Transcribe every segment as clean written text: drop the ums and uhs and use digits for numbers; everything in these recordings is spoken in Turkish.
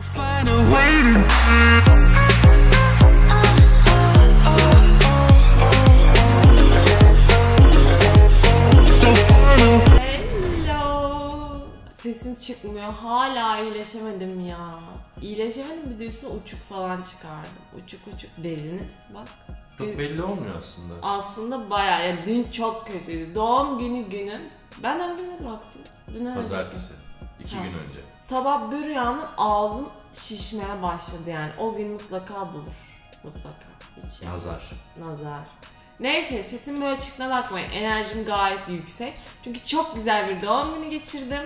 Sesim çıkmıyor. Hala iyileşemedim ya. İyileşemedim, bir de üstüne uçuk falan çıkardım. Uçuk deriniz bak. Çok belli olmuyor aslında. Aslında bayağı. Yani dün çok kötüydü. Doğum günüm. Ben hangi gün baktım? Dün pazartesi. İki gün önce. Sabah bir rüyanın ağzım şişmeye başladı yani. O gün mutlaka bulur. Mutlaka. Hiç nazar. Nazar. Neyse, sesim böyle çıktığına bakmayın. Enerjim gayet yüksek. Çünkü çok güzel bir doğum günü geçirdim.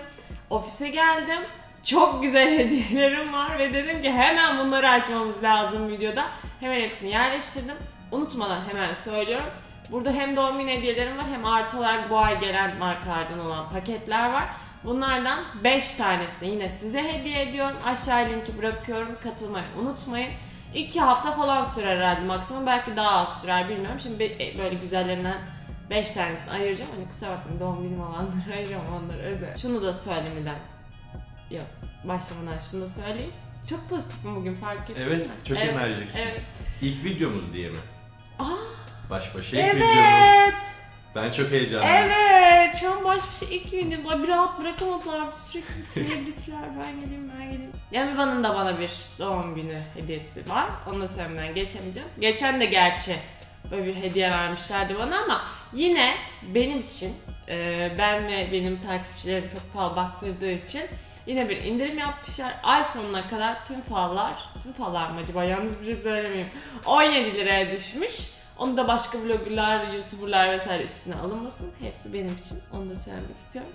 Ofise geldim. Çok güzel hediyelerim var ve dedim ki hemen bunları açmamız lazım videoda. Hemen hepsini yerleştirdim. Unutmadan hemen söylüyorum. Burada hem doğum günü hediyelerim var hem artı olarak bu ay gelen markalardan olan paketler var. Bunlardan 5 tanesini yine size hediye ediyorum. Aşağı linki bırakıyorum. Katılmayı unutmayın. 2 hafta falan sürer herhalde maksimum. Belki daha az sürer bilmiyorum. Şimdi böyle güzellerinden 5 tanesini ayıracağım. Hani kusura bakmayın doğum günüm olanları ayıracağım, onları özel. Şunu da söylemeden. Yok, başlamadan şunu da söyleyeyim. Çok pozitifim bugün, fark ettin mi? Evet, çok enerjiksin. Evet. İlk videomuz diye mi? Aa, baş başa ilk videomuz. Ben çok heyecanlıyım. Evet, şu an baş başa ilk videomuz. Bir rahat bırakamadılar, sürekli sinirlitler. Ben geleyim. Yaman'ın da bana bir doğum günü hediyesi var. Onu da söylemeden geçemeyeceğim. Geçen de gerçi böyle bir hediye vermişlerdi bana ama yine benim için, ben ve benim takipçilerim çok fal baktırdığı için yine bir indirim yapmışlar. Ay sonuna kadar tüm fallar mı acaba? Yanlış bir şey söylemeyeyim. 17 liraya düşmüş. Onu da başka vloggerlar, youtuberlar vesaire üstüne alınmasın. Hepsi benim için. Onu da söylemek istiyorum.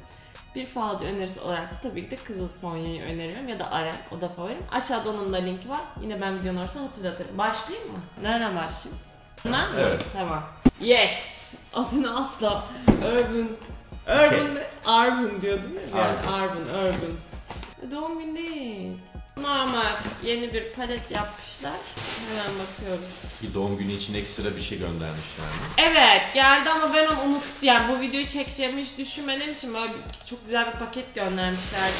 Bir falcı önerisi olarak da tabii ki de Kızıl Sonya'yı öneriyorum ya da Aren. O da favorim. Aşağıda onun da linki var. Yine ben videonun ortasına hatırlatırım. Başlayayım mı? Nereden başlayayım? Bunlar mı? Evet. Tamam. Yes! Adını asla. Urban diyordum ya. Yani Urban. Doğum günü değil. Normal yeni bir palet yapmışlar. Hemen bakıyoruz. Bir doğum günü için ekstra bir şey göndermişler yani. Evet geldi ama ben onu unuttum. Yani bu videoyu çekeceğimi hiç düşünmediğim için böyle çok güzel bir paket göndermişlerdi.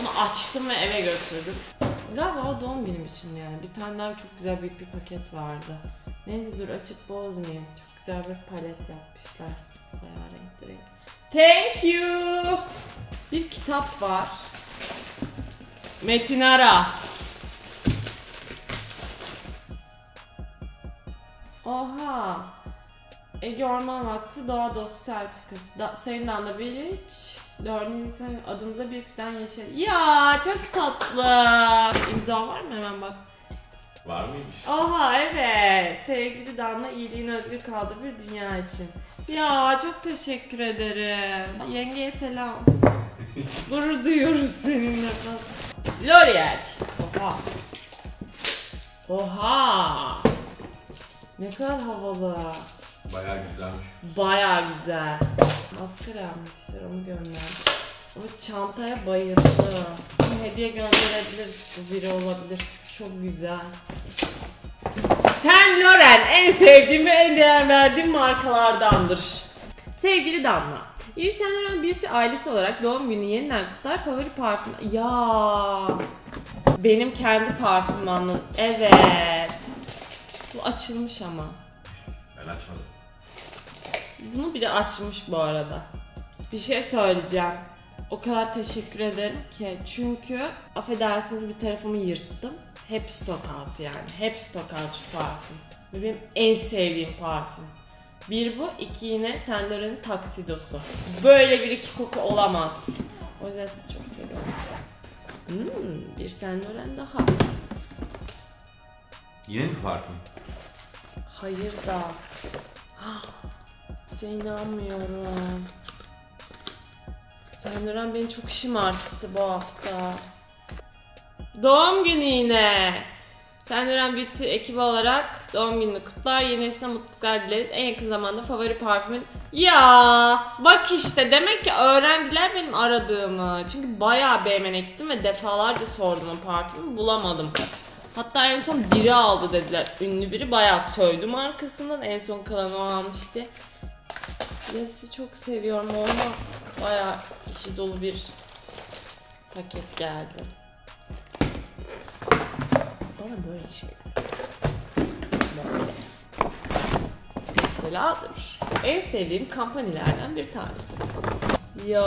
Onu açtım ve eve götürdüm. Galiba o doğum günüm için yani. Bir tane daha çok güzel büyük bir paket vardı. Neyse dur açıp bozmayayım. Çok güzel bir palet yapmışlar. Bayağı renkli renk. Thank you. Bir kitap var. Metin Ara. Oha. Ege Orman Vakfı Doğa Dostu Sertifikası. Sayın Danla Bilic. 4. insan adımıza bir fidan yeşil. Ya çok tatlı. İmza var mı? Hemen bak. Var mıymış? Oha evet. Sevgili Danla, iyiliğin özgür kaldığı bir dünya için. Ya çok teşekkür ederim. Yengeye selam. Gurur duyuyoruz seninle. L'Oréal. Oha. Oha. Ne kadar havalı. Bayağı güzelmiş. Bayağı güzel. Maskara yapmışlar, onu gönderdim. O çantaya bayıldı. Hediye gönderebiliriz, bu biri olabilir. Çok güzel. Saint Laurent en sevdiğim ve en değer verdiğim markalardandır. Sevgili Danla. İyi Senderen Beauty ailesi olarak doğum günü yeniden kutlar. Favori parfüm... Ya benim kendi parfümümün. Evet. Bu açılmış ama. Ben açmadım. Bunu bile açmış bu arada. Bir şey söyleyeceğim. O kadar teşekkür ederim ki. Çünkü affedersiniz bir tarafımı yırttım. Hep stok out yani. Hep stok out şu parfüm. Benim en sevdiğim parfüm. Bir bu, iki yine Senderen'in taksidosu. Böyle bir iki koku olamaz. O yüzden sizi çok seviyorum. Bir Senderen daha. Yine mi parfüm? Hayır da. Size inanmıyorum. Senderen beni çok şımarttı bu hafta. Doğum günü yine. Senderen Beauty ekibi olarak doğum gününü kutlar, yeni yaşına mutluluklar dileriz. En yakın zamanda favori parfümün... Ya bak işte demek ki öğrendiler benim aradığımı. Çünkü bayağı beğenmene gittim ve defalarca sordum o parfümü, bulamadım. Hatta en son biri aldı dediler. Ünlü biri, bayağı sövdüm arkasından. En son kalan o almıştı. Ya sizi çok seviyorum ama bayağı işi dolu bir paket geldi. Sonra böyle şeyler. Böyle. Estée Lauder. En sevdiğim kampanyalardan bir tanesi. Ya.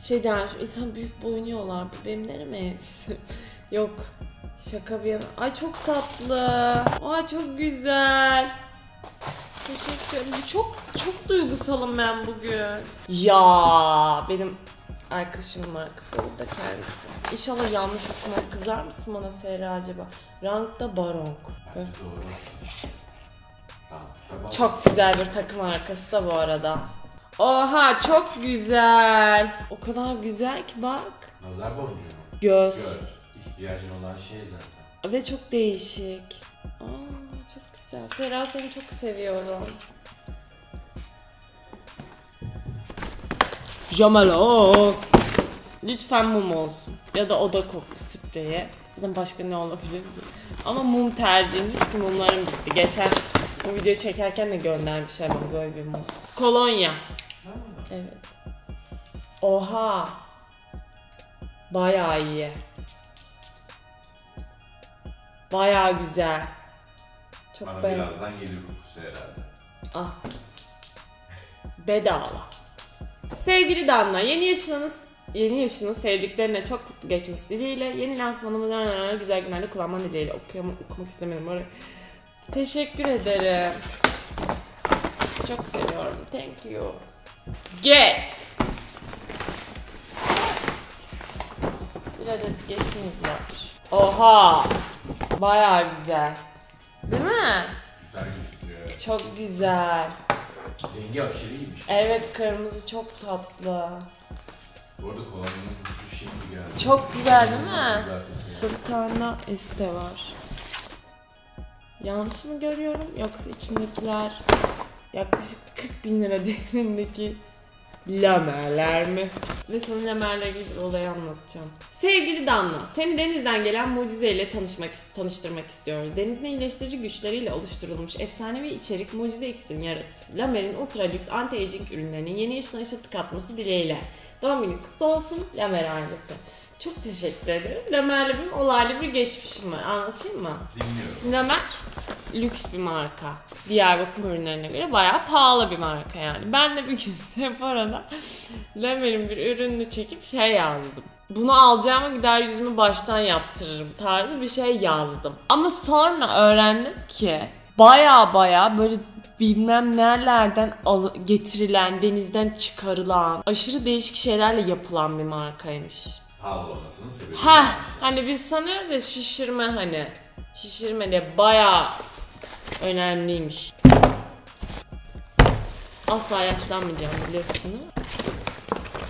Şey dermiş, insan büyük boyunuyorlar. Benim nereme? Yok. Şaka bir yana. Ay çok tatlı. Ay çok güzel. Teşekkür ederim. Çok duygusalım ben bugün. Ya benim arkadaşım var, kısa da kendisi. İnşallah yanlış okumam. Kızar mısın bana Seyra acaba? Rank'ta Baronk. Çok güzel bir takım arkası da bu arada. Oha çok güzel. O kadar güzel ki bak. Nazar boncuğu mu? Göz. Göz. İhtiyacın olan şey zaten. Ve çok değişik. Aa. Seyra seni çok seviyorum. Jamal o. Lütfen mum olsun. Ya da oda koku spreyi. Başka ne olabilir? Ama mum tercihim. Çünkü mumlarım bitti. Geçen bu videoyu çekerken de göndermişler bana böyle bir mum. Kolonya. Evet. Oha. Bayağı iyi. Bayağı güzel. Çok bana beğendim. Birazdan geliyor kokusu herhalde. Ah. Bedava. Sevgili Danla, yeni yaşının sevdiklerine çok mutlu geçmesi dileğiyle, yeni lansmanımızdan güzel günlerle kullanman dileğiyle. Okumak istemedim orayı. Teşekkür ederim. Çok seviyorum. Thank you. Yes. Bir adet guess'imiz var. Oha. Bayağı güzel. Değil mi? Güzel gözüküyor. Çok güzel. Rengi aşırı iyiymiş. Evet kırmızı çok tatlı. Bu arada kolonyanın kutusu şimdi geldi. Çok güzel değil mi? Bir tane este var. Yanlış mı görüyorum yoksa içindekiler yaklaşık 40.000 lira değerindeki La Mer'ler mi? Ve sana La Mer'le ilgili olayı anlatacağım. Sevgili Danla, seni denizden gelen mucizeyle tanıştırmak istiyoruz. Denizin iyileştirici güçleriyle oluşturulmuş efsanevi içerik mucize iksirin yaratıcısı La Mer'in ultra lüks anti-aging ürünlerinin yeni yaşına ışıltı katması dileğiyle. Doğum günün kutlu olsun La Mer ailesi. Çok teşekkür ederim. La Mer'le benim olaylı bir geçmişim var. Anlatayım mı? Dinliyorum. La Mer lüks bir marka. Diğer bakım ürünlerine göre bayağı pahalı bir marka yani. Ben de bir gün Sephora'da La Mer'in bir ürününü çekip şey yazdım. Bunu alacağıma gider yüzümü baştan yaptırırım tarzı bir şey yazdım. Ama sonra öğrendim ki baya böyle bilmem nerelerden getirilen, denizden çıkarılan, aşırı değişik şeylerle yapılan bir markaymış. Pahalı olmasının sebebi. Heh, hani biz sanıyoruz ya şişirme hani. Şişirme de bayağı önemliymiş. Asla yaşlanmayacağım biliyorsunuz.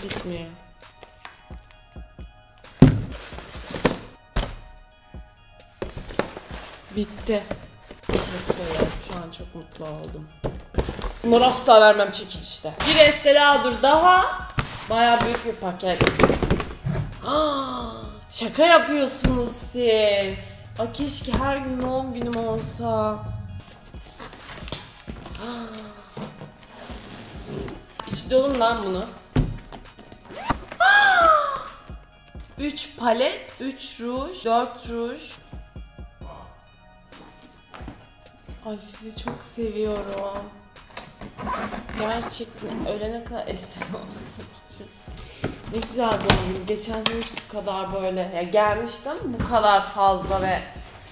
Bitmiyor. Bitti. Teşekkür ederim. Şu an çok mutlu oldum. Bunları asla vermem çekilişte. Bir Estée Lauder daha. Bayağı büyük bir paket. Aa, şaka yapıyorsunuz siz. Ay keşke her gün doğum günüm olsa. İçti oğlum lan bunu. 3 palet, 3 ruj, 4 ruj. Ay sizi çok seviyorum. Gerçekten ölene kadar Estée Lauder. Ne güzel doğum günü. Geçen sene hiç bu kadar böyle ya gelmiştim. Bu kadar fazla ve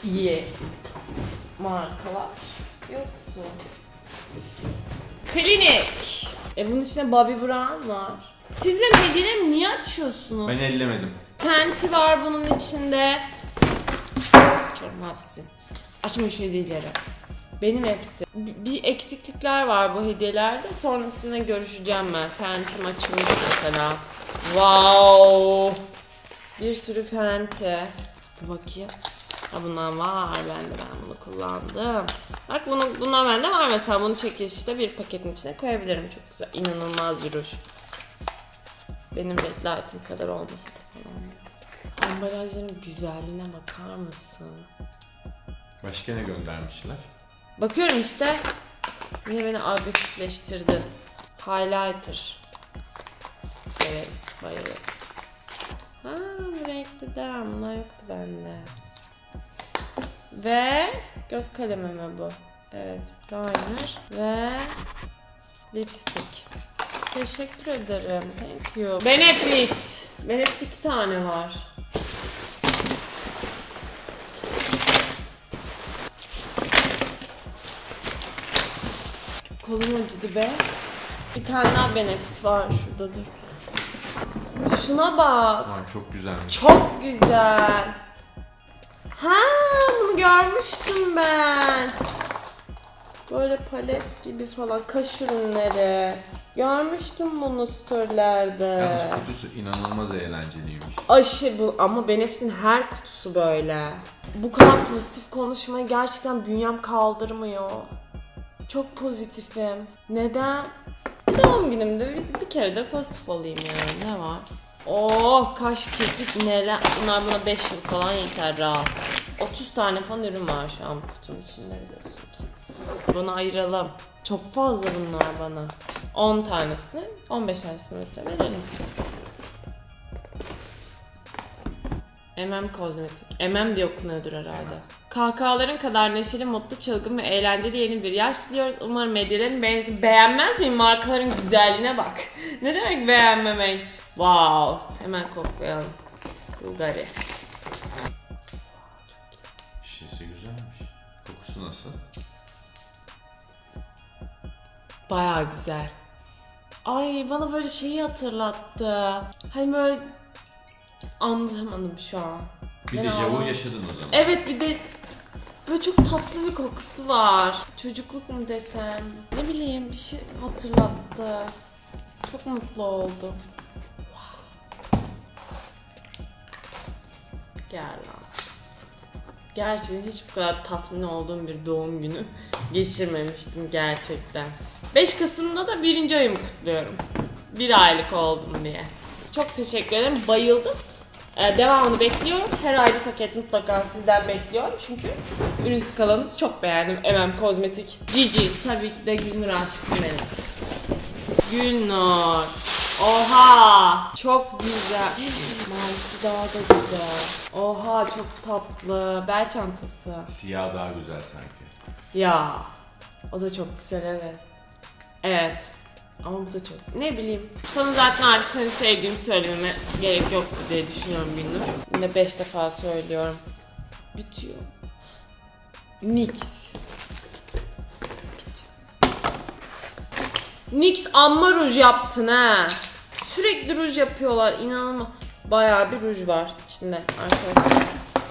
iyi markalar yoktu. Clinique. Bunun içinde Bobbi Brown var. Siz de hediyelerimi niye açıyorsunuz? Ben ellemedim. Fenty var bunun içinde. Görmezsin. Açma şu hediyeleri. Benim hepsi. Bir eksiklikler var bu hediyelerde. Sonrasında görüşeceğim ben. Fenty'm açılmış mesela. Wow, bir sürü Fenty. Bakayım. Ha bundan var. Ben bunu kullandım. Bak bundan bende var mesela. Bunu çekilişte bir paketin içine koyabilirim. Çok güzel. İnanılmaz bir ruj. Benim beklentim kadar olmasa da falan. Ambalajların güzelliğine bakar mısın? Başka ne göndermişler? Bakıyorum işte. Yine beni agresifleştirdi. Highlighter. Evet, bayılır. Haa, renk İşte Danla yoktu bende. Ve göz kalemimi bu. Evet, liner ve lipstick. Teşekkür ederim. Thank you. Benefit. Benefit 2 tane var. Kolum acıdı be. Bir tane daha Benefit var şurada, dur. Şuna bak. Ay, çok güzel. Çok güzel. Ha, bunu görmüştüm ben. Böyle palet gibi falan, kaş ürünleri. Görmüştüm bunu story'lerde. Yalnız kutusu inanılmaz eğlenceliymiş. Aşı bu ama Benefit'in her kutusu böyle. Bu kadar pozitif konuşmayı gerçekten bünyem kaldırmıyor. Çok pozitifim. Neden? Doğum günümde bir kere de pozitif olayım yani, ne var? Oh, kaş, kirpik, neler. Bunlar buna 5 yıl falan yeter rahat. 30 tane falan ürün var şu an kutunun içinde, biliyorsun ki. Bunu ayıralım. Çok fazla bunlar bana. 10 tanesini, 15 tanesini mesela verelim. MM Kozmetik. MM diye okunuyordur herhalde. Kahkahaların kadar neşeli, mutlu, çılgın ve eğlenceli yeni bir yaş diliyoruz. Umarım hediyelerin beğenmez miyim? Markaların güzelliğine bak. Ne demek beğenmemek? Wow. Hemen koklayalım. Bvlgari. Şişesi güzelmiş. Kokusu nasıl? Bayağı güzel. Ay, bana böyle şeyi hatırlattı. Hani böyle anlatamadım şu an. Bir de dejavu yaşadın o zaman. Evet, bir de böyle çok tatlı bir kokusu var. Çocukluk mu desem, ne bileyim, bir şey hatırlattı. Çok mutlu oldum. Gel lan. Gerçekten hiç bu kadar tatmin olduğum bir doğum günü geçirmemiştim gerçekten. 5 Kasım'da da 1. ayımı kutluyorum. 1 aylık oldum diye. Çok teşekkür ederim, bayıldım. Devamını bekliyorum. Her aylık paket mutlaka sizden bekliyorum. Çünkü ürün skalanızı çok beğendim. MM Kozmetik. GG's tabii ki de Gülnur aşkım benim. Gülnur. Oha! Çok güzel. Mavisi daha da güzel. Oha, çok tatlı. Bel çantası. Siyah daha güzel sanki. Ya. O da çok güzel, evet. Evet. Ama bu da çok, ne bileyim. Sana zaten artık seni sevdiğimi söylememe gerek yoktu diye düşünüyorum Gülnur. Yine 5 defa söylüyorum. Bitiyor. NYX. NYX amma ruj yaptın ha. Sürekli ruj yapıyorlar, inanılmaz. Bayağı bir ruj var içinde arkadaşlar.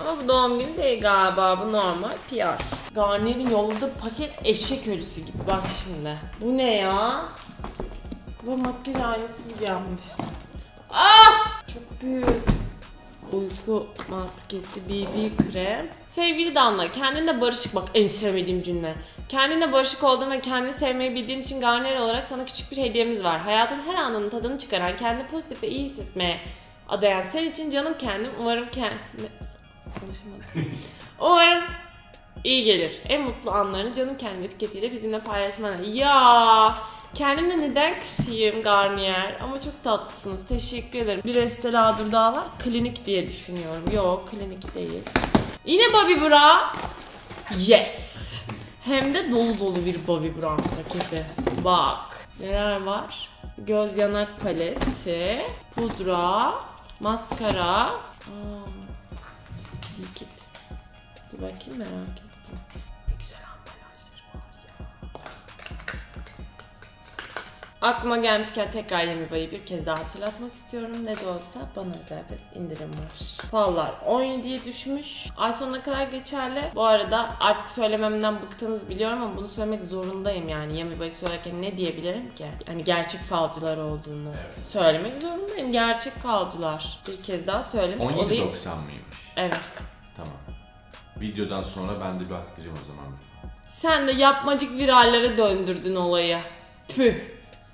Ama bu doğum günü değil galiba, bu normal PR. Garnier'in yolda paket eşek ölüsü gibi, bak şimdi. Bu ne ya? Bu makyaj aynası gibi yapmış. Ah! Çok büyük. Uyku maskesi, BB krem. Sevgili Danla, kendinle barışık, bak en sevmediğim cümle. Kendinle barışık olduğun ve kendini sevmeyi bildiğin için Garnier olarak sana küçük bir hediyemiz var. Hayatın her anının tadını çıkaran, kendini pozitif ve iyi hissetmeye adayan, senin için canım kendim, umarım umarım iyi gelir. En mutlu anlarını canım kendim etiketiyle bizimle paylaşman. Ya. Kendimle neden kısayım Garnier? Ama çok tatlısınız. Teşekkür ederim. Bir Estée Lauder daha var. Clinique diye düşünüyorum. Yok, Clinique değil. Yine Bobbi Brown. Yes. Hem de dolu dolu bir Bobbi Brown paketi. Bak. Neler var? Göz yanak paleti. Pudra. Maskara. Likit. Dur bakayım, merak ettim. Ne güzel ambalajları var ya. Aklıma gelmişken tekrar Yemi Bay'ı bir kez daha hatırlatmak istiyorum. Ne de olsa bana özel bir indirim var. Fallar 17'ye düşmüş. Ay sonuna kadar geçerli. Bu arada artık söylememden bıktınız biliyorum ama bunu söylemek zorundayım yani. Yemi Bay'ı söylerken ne diyebilirim ki? Hani gerçek falcılar olduğunu, evet, söylemek zorundayım. Gerçek falcılar. Bir kez daha söylemiş olayım. 17.90 mıymış? Evet. Tamam. Videodan sonra ben de bir bakacağım o zaman. Sen de yapmacık virallere döndürdün olayı. Püh.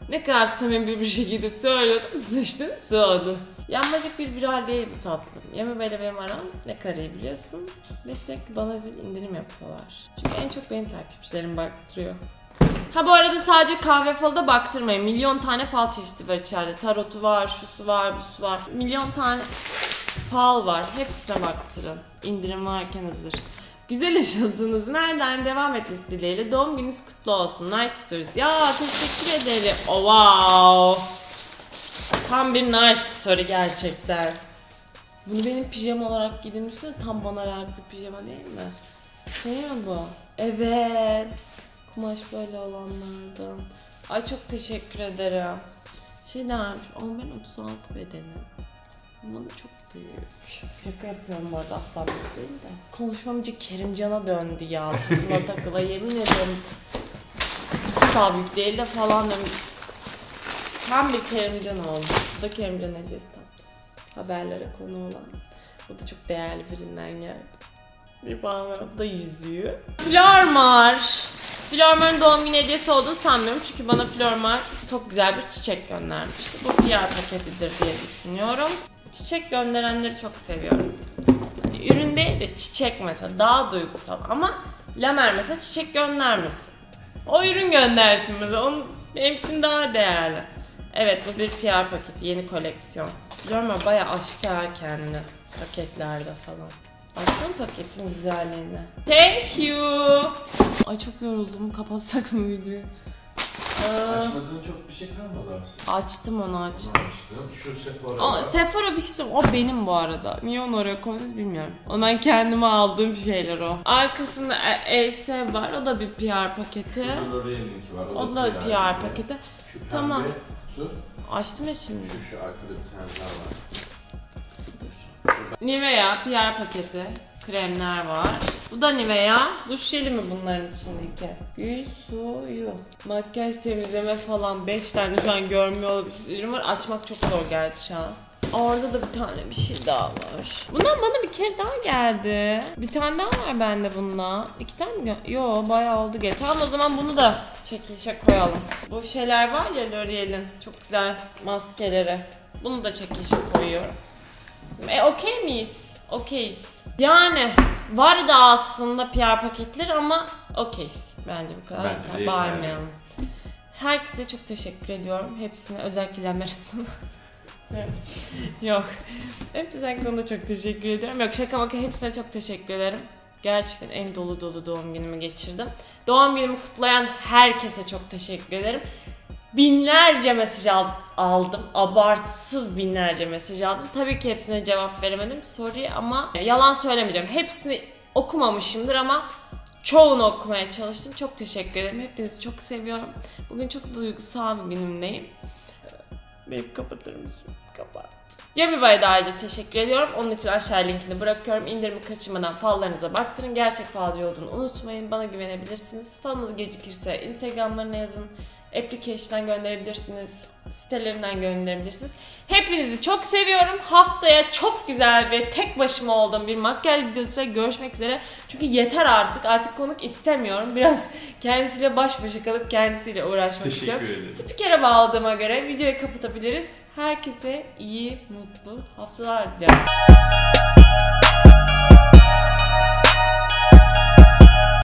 Ne kadar samimi bir şekilde söylüyordum, sıçtın, sığdın. Yapmacık bir viral değil bu tatlım. Yemi Bey'le benim aram ne karayı biliyorsun. Ve sürekli bana özel indirim yapıyorlar. Çünkü en çok benim takipçilerim baktırıyor. Ha, bu arada sadece kahve falı da baktırmayın. Milyon tane fal çeşidi var içeride. Tarotu var, şusu var, busu var. Milyon tane... fal var. Hepsine baktırın. İndirim varken hazır. Güzel yaşadığınız nereden devam etmesi dileğiyle doğum gününüz kutlu olsun. Night Stories. Ya teşekkür ederim. Oh, wow. Tam bir Night Story gerçekten. Bunu benim pijama olarak giydiğim üstüne tam bana layık bir pijama değil mi? Şey mi bu? Evet. Kumaş böyle olanlardan. Ay çok teşekkür ederim. Şey dermiş, ama ben 36 bedenim. Bana çok büyük. Şaka yapıyorum bu arada, asla büyük değil de. Konuşmam iyice Kerimcan'a döndü ya. Takıla takıla yemin ederim. Asla büyük değil de falan. Tam bir Kerimcan oldu. Bu da Kerimcan hediyesi tam. Haberlere konu olan. Bu da çok değerli birinden geldi. Bir bağlamam. Bu da yüzüğü. Flormar. Flormar'ın doğum günü hediyesi olduğunu sanmıyorum çünkü bana Flormar çok güzel bir çiçek göndermişti. Bu diğer paketidir diye düşünüyorum. Çiçek gönderenleri çok seviyorum. Yani ürün değil de çiçek mesela daha duygusal ama La Mer mesela çiçek göndermesin. O ürün göndersin mesela, onun benim için daha değerli. Evet bu bir PR paketi, yeni koleksiyon. Flormar bayağı açtı kendini paketlerde falan. Baksana paketin güzelliğine. Thank you. Ay çok yoruldum. Kapatsak mı videoyu? Açmadığın çok bir şey kalmadı aslında. Açtım onu açtım. Şu Sephora. Aa, Sephora bir şey söyleyeyim. O benim bu arada. Niye onu oraya koydunuz bilmiyorum. Ondan kendime aldığım şeyler o. Arkasında Ace var. O da bir PR paketi. Şurada L'Oréal linki var. O da PR paketi. Şu pembe tamam. Kutu. Açtım ya şimdi. Şu arkada bir tane daha var. Nivea PR paketi, kremler var. Bu da Nivea. Duş jeli mi bunların içindeki? Gül suyu. Makyaj temizleme falan 5 tane şu an görmüyor olabilirim var. Açmak çok zor geldi şu an. Orada da bir tane bir şey daha var. Bundan bana bir kere daha geldi. Bir tane daha var bende bununla. 2 tane mi? Yo bayağı oldu. Tamam o zaman bunu da çekilişe koyalım. Bu şeyler var ya L'Oréal'in çok güzel maskeleri. Bunu da çekilişe koyuyorum. Okey miyiz? Okeyiz. Yani var da aslında PR paketleri ama okeyiz. Bence bu kadar. Bence bağırmayalım. Yani. Herkese çok teşekkür ediyorum. Hepsine özellikle merhaba. Yok. Evet özellikle ona çok teşekkür ediyorum. Yok şaka maka hepsine çok teşekkür ederim. Gerçekten en dolu dolu doğum günümü geçirdim. Doğum günümü kutlayan herkese çok teşekkür ederim. Binlerce mesaj aldım. Abartsız binlerce mesaj aldım. Tabii ki hepsine cevap veremedim. Sorry ama yalan söylemeyeceğim. Hepsini okumamışımdır ama çoğunu okumaya çalıştım. Çok teşekkür ederim. Hepinizi çok seviyorum. Bugün çok duygusal bir günümdeyim. Benim kapatırım. Kapat. Yabi Bay'a da ayrıca teşekkür ediyorum. Onun için aşağı linkini bırakıyorum. İndirimi kaçırmadan fallarınıza baktırın. Gerçek falcı olduğunu unutmayın. Bana güvenebilirsiniz. Falınız gecikirse Instagram'larına yazın. Application'dan gönderebilirsiniz, sitelerinden gönderebilirsiniz. Hepinizi çok seviyorum. Haftaya çok güzel ve tek başıma olduğum bir makyaj videosuyla görüşmek üzere. Çünkü yeter artık. Artık konuk istemiyorum. Biraz kendisiyle baş başa kalıp kendisiyle uğraşmak istiyorum. Spikere bağladığıma göre videoyu kapatabiliriz. Herkese iyi, mutlu haftalar diliyorum.